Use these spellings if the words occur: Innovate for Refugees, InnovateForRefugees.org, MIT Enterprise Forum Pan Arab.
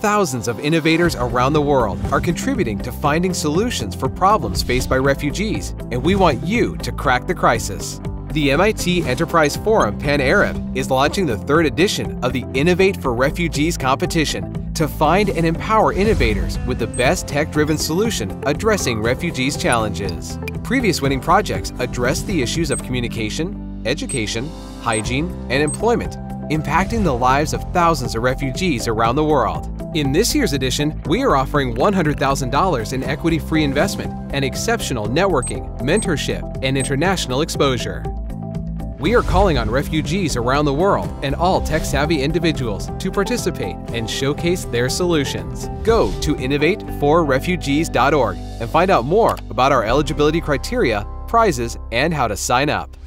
Thousands of innovators around the world are contributing to finding solutions for problems faced by refugees, and we want you to crack the crisis. The MIT Enterprise Forum Pan Arab is launching the third edition of the Innovate for Refugees competition to find and empower innovators with the best tech-driven solution addressing refugees' challenges. Previous winning projects address the issues of communication, education, hygiene, and employment, impacting the lives of thousands of refugees around the world. In this year's edition, we are offering $100,000 in equity-free investment and exceptional networking, mentorship, and international exposure. We are calling on refugees around the world and all tech-savvy individuals to participate and showcase their solutions. Go to InnovateForRefugees.org and find out more about our eligibility criteria, prizes, and how to sign up.